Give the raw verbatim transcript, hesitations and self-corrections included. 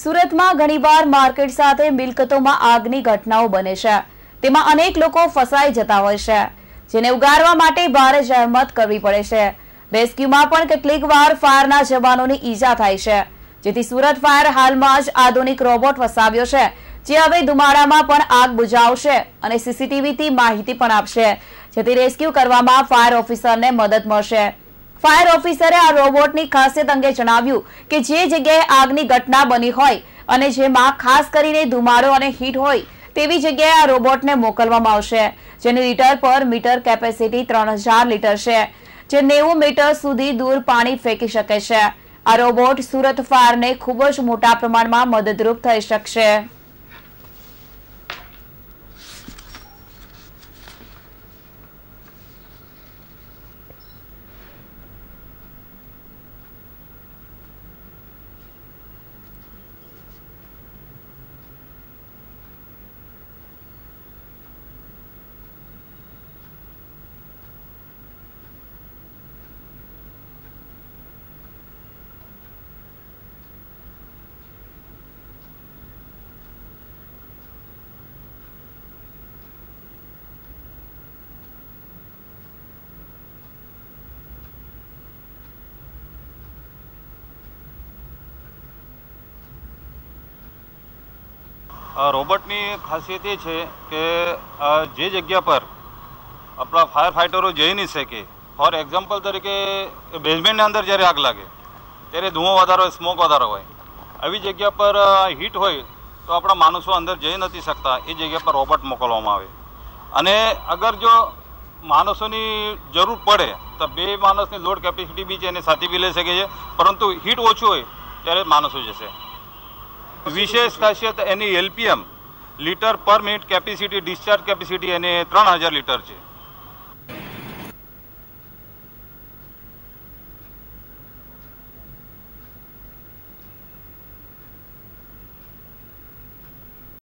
સુરતમાં ઘણીવાર માર્કેટ સાથે મિલકતોમાં આગની ઘટનાઓ બને છે, તેમાં અનેક લોકો ફસાઈ જતા હોય છે, જેને ઉગારવા માટે ભારે જહેમત કરવી પડે છે। રેસ્ક્યુમાં પણ કેટલીક વાર ફાયરના જવાનોને ઈજા થાય છે, જેથી સુરત ફાયર હાલમાં જ આધુનિક રોબોટ વસાવ્યો છે, જે હવે ધુમાડામાં પણ આગ બુઝાવશે અને સીસીટીવીથી માહિતી પણ આપશે, જેથી રેસ્ક્યુ કરવામાં ફાયર ઓફિસરને મદદ મળશે। ફાયર ઓફિસરે આ રોબોટની ખાસિયત અંગે જણાવ્યું કે જે જગ્યાએ આગની ઘટના બની હોય અને જેમાં ખાસ કરીને ધુમાડો અને હીટ હોય તેવી જગ્યાએ આ રોબોટને મોકલવામાં આવશે, જેની લીટર પર મીટર કેપેસિટી ત્રણ હજાર લીટર છે, જે નેવું મીટર સુધી દૂર પાણી ફેંકી શકે છે। આ રોબોટ સુરત ફાયરને ખૂબ જ મોટા પ્રમાણમાં મદદરૂપ થઈ શકશે। રોબોટની ખાસિયત એ છે કે જે જગ્યા પર આપણા ફાયર ફાઇટરો જઈ નહીં શકે, ફોર એક્ઝામ્પલ તરીકે બેઝમેન્ટની અંદર જ્યારે આગ લાગે ત્યારે ધુઓ વધારો હોય, સ્મોક વધારો હોય, આવી જગ્યા પર હીટ હોય તો આપણા માણસો અંદર જઈ નથી શકતા, એ જગ્યા પર રોબોટ મોકલવામાં આવે। અને અગર જો માણસોની જરૂર પડે તો બે માણસની લોડ કેપેસિટી બી છે, એને સાથે બી લઈ શકે છે, પરંતુ હીટ ઓછું હોય ત્યારે માણસો જશે। विशेष खासियत एनी LPM litre per minute capacity discharge capacity एने तीन हज़ार लीटर है।